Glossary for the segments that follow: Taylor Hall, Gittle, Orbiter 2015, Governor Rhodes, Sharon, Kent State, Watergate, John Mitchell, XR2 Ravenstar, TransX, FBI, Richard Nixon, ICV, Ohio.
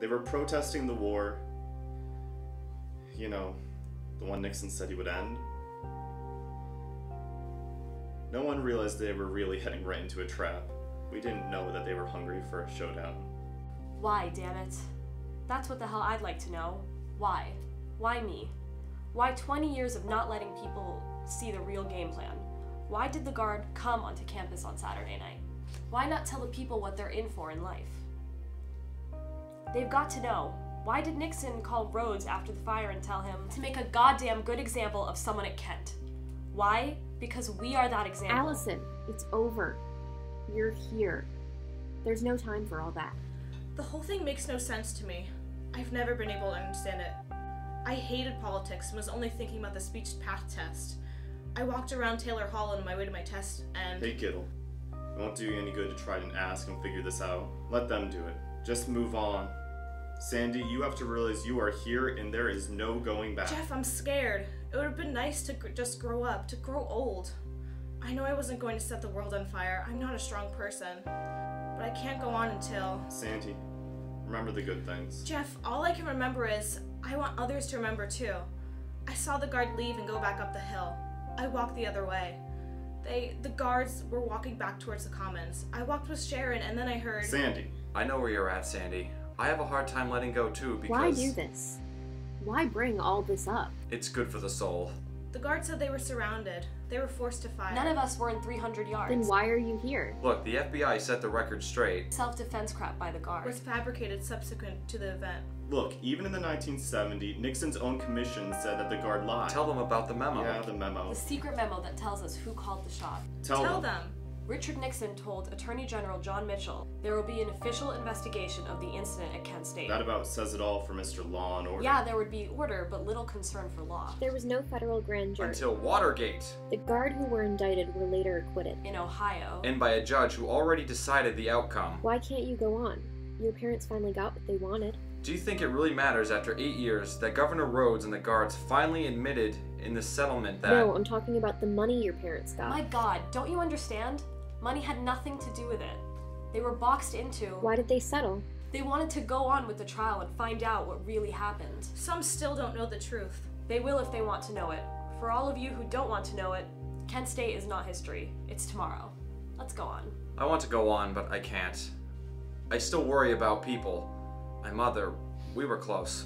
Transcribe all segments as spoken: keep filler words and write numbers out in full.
They were protesting the war, you know, the one Nixon said he would end. No one realized they were really heading right into a trap. We didn't know that they were hungry for a showdown. Why, damn it? That's what the hell I'd like to know. Why? Why me? Why twenty years of not letting people see the real game plan? Why did the Guard come onto campus on Saturday night? Why not tell the people what they're in for in life? They've got to know. Why did Nixon call Rhodes after the fire and tell him to make a goddamn good example of someone at Kent? Why? Because we are that example. Allison, it's over. You're here. There's no time for all that. The whole thing makes no sense to me. I've never been able to understand it. I hated politics and was only thinking about the speech path test. I walked around Taylor Hall on my way to my test and— Hey, Gittle. It won't do you any good to try and ask and figure this out. Let them do it. Just move on. Sandy, you have to realize you are here and there is no going back. Jeff, I'm scared. It would have been nice to gr just grow up, to grow old. I know I wasn't going to set the world on fire. I'm not a strong person, but I can't go on until... Sandy, remember the good things. Jeff, all I can remember is I want others to remember too. I saw the guard leave and go back up the hill. I walked the other way. They, the guards were walking back towards the commons. I walked with Sharon and then I heard... Sandy. I know where you're at, Sandy. I have a hard time letting go too because... Why do this? Why bring all this up? It's good for the soul. The guards said they were surrounded. They were forced to fire. None of us were in three hundred yards. Then why are you here? Look, the F B I set the record straight. Self-defense crap by the guards was fabricated subsequent to the event. Look, even in the nineteen seventies, Nixon's own commission said that the guard lied. Tell them about the memo. Yeah, the memo. The secret memo that tells us who called the shot. Tell, Tell them. them. Richard Nixon told Attorney General John Mitchell there will be an official investigation of the incident at Kent State. That about says it all for Mister Law and Order. Yeah, there would be order, but little concern for law. There was no federal grand jury. Until Watergate. The guard who were indicted were later acquitted. In Ohio. And by a judge who already decided the outcome. Why can't you go on? Your parents finally got what they wanted. Do you think it really matters after eight years that Governor Rhodes and the guards finally admitted in the settlement that— No, I'm talking about the money your parents got. My God, don't you understand? Money had nothing to do with it. They were boxed into— Why did they settle? They wanted to go on with the trial and find out what really happened. Some still don't know the truth. They will if they want to know it. For all of you who don't want to know it, Kent State is not history. It's tomorrow. Let's go on. I want to go on, but I can't. I still worry about people. My mother, we were close.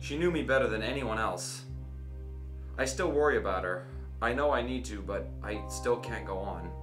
She knew me better than anyone else. I still worry about her. I know I need to, but I still can't go on.